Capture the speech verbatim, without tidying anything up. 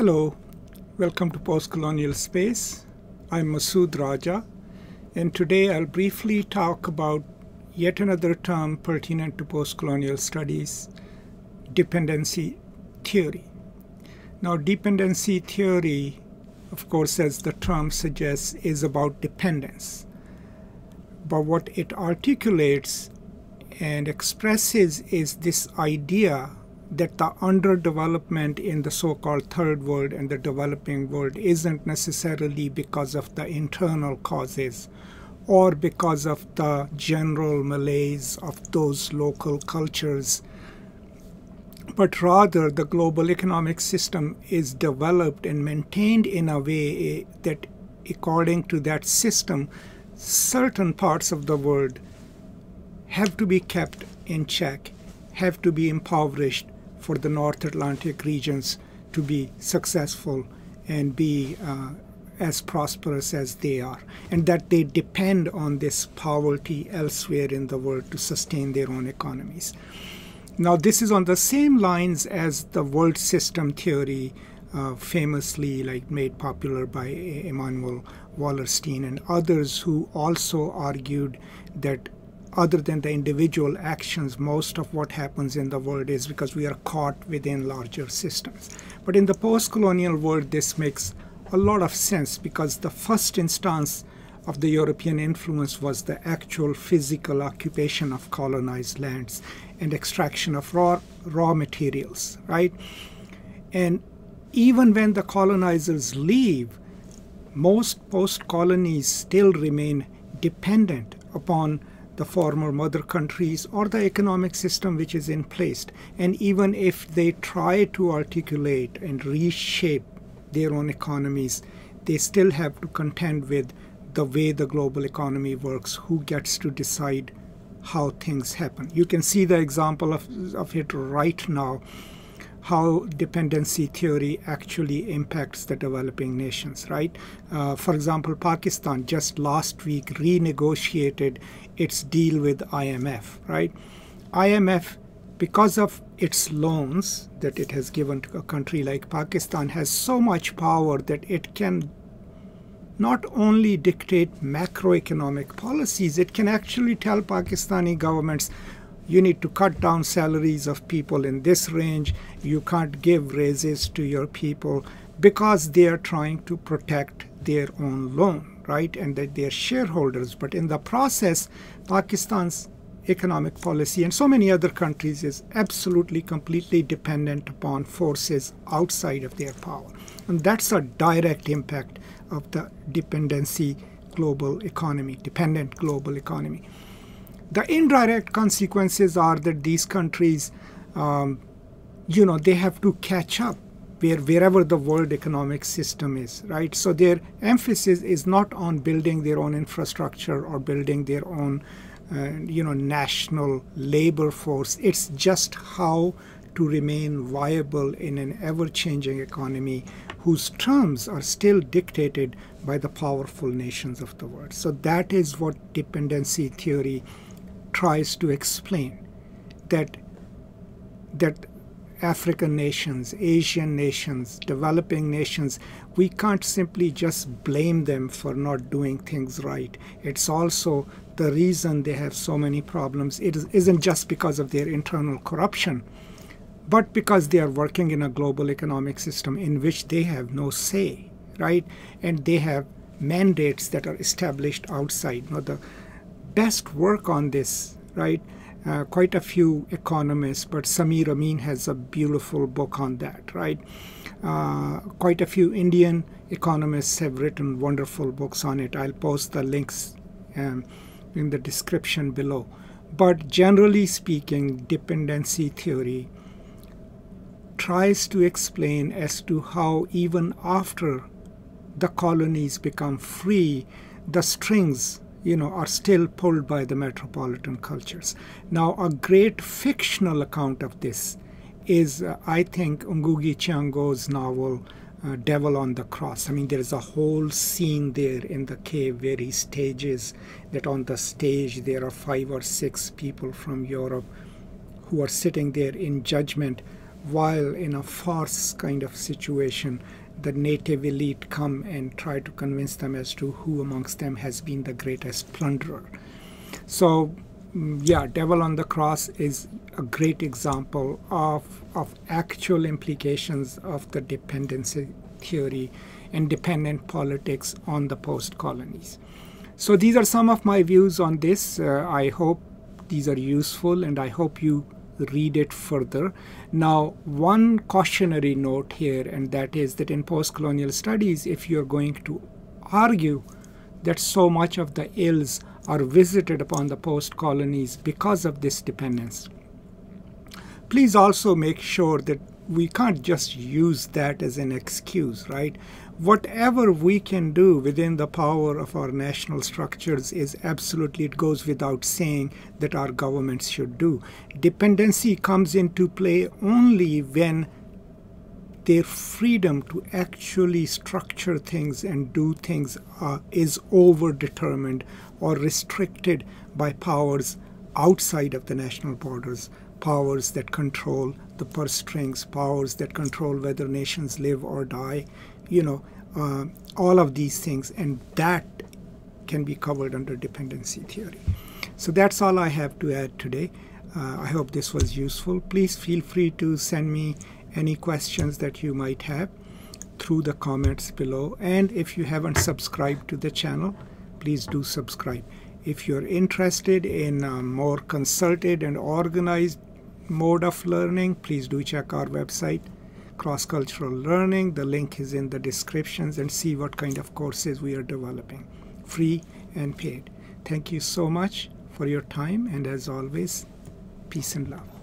Hello, welcome to Postcolonial Space. I'm Masood Raja, and today I'll briefly talk about yet another term pertinent to postcolonial studies, dependency theory. Now, dependency theory, of course, as the term suggests, is about dependence. But what it articulates and expresses is this idea that the underdevelopment in the so-called third world and the developing world isn't necessarily because of the internal causes or because of the general malaise of those local cultures, but rather the global economic system is developed and maintained in a way that, according to that system, certain parts of the world have to be kept in check, have to be impoverished for the North Atlantic regions to be successful and be uh, as prosperous as they are, and that they depend on this poverty elsewhere in the world to sustain their own economies. Now, this is on the same lines as the world system theory, uh, famously like made popular by Emanuel Wallerstein and others, who also argued that other than the individual actions, most of what happens in the world is because we are caught within larger systems. But in the post-colonial world, this makes a lot of sense, because the first instance of the European influence was the actual physical occupation of colonized lands and extraction of raw, raw materials, right? And even when the colonizers leave, most post-colonies still remain dependent upon the former mother countries or the economic system which is in place. And even if they try to articulate and reshape their own economies, they still have to contend with the way the global economy works, who gets to decide how things happen. You can see the example of, of it right now, how dependency theory actually impacts the developing nations, right? Uh, for example, Pakistan just last week renegotiated its deal with I M F, right? I M F, because of its loans that it has given to a country like Pakistan, has so much power that it can not only dictate macroeconomic policies, it can actually tell Pakistani governments, you need to cut down salaries of people in this range. You can't give raises to your people, because they are trying to protect their own loan, right? And that they're shareholders. But in the process, Pakistan's economic policy and so many other countries is absolutely, completely dependent upon forces outside of their power. And that's a direct impact of the dependency global economy, dependent global economy. The indirect consequences are that these countries, um, you know, they have to catch up where, wherever the world economic system is, right? So their emphasis is not on building their own infrastructure or building their own, uh, you know, national labor force. It's just how to remain viable in an ever-changing economy whose terms are still dictated by the powerful nations of the world. So that is what dependency theory tries to explain, that that African nations, Asian nations, developing nations, we can't simply just blame them for not doing things right. It's also the reason they have so many problems. It isn't just because of their internal corruption, but because they are working in a global economic system in which they have no say, right? And they have mandates that are established outside. Now, the best work on this, right? Uh, quite a few economists, but Samir Amin has a beautiful book on that, right? Uh, quite a few Indian economists have written wonderful books on it. I'll post the links um, in the description below. But generally speaking, dependency theory tries to explain as to how even after the colonies become free, the strings, you know, are still pulled by the metropolitan cultures. Now, a great fictional account of this is, uh, I think, Ngugi Chiango's novel, uh, Devil on the Cross. I mean, there is a whole scene there in the cave where he stages that on the stage there are five or six people from Europe who are sitting there in judgment while in a farce kind of situation, the native elite come and try to convince them as to who amongst them has been the greatest plunderer. So yeah, Devil on the Cross is a great example of, of actual implications of the dependency theory and dependent politics on the post-colonies. So these are some of my views on this. Uh, I hope these are useful and I hope you read it further. Now, one cautionary note here, and that is that in post-colonial studies, if you're going to argue that so much of the ills are visited upon the post-colonies because of this dependence, please also make sure that we can't just use that as an excuse, right? Whatever we can do within the power of our national structures is absolutely, it goes without saying, that our governments should do. Dependency comes into play only when their freedom to actually structure things and do things uh, is overdetermined or restricted by powers outside of the national borders, powers that control the purse strings, powers that control whether nations live or die, you know, uh, all of these things, and that can be covered under dependency theory. So that's all I have to add today. Uh, I hope this was useful. Please feel free to send me any questions that you might have through the comments below. And if you haven't subscribed to the channel, please do subscribe. If you're interested in a more concerted and organized mode of learning, please do check our website, Cross-Cultural Learning. The link is in the descriptions, and see what kind of courses we are developing, free and paid. Thank you so much for your time, and as always, peace and love.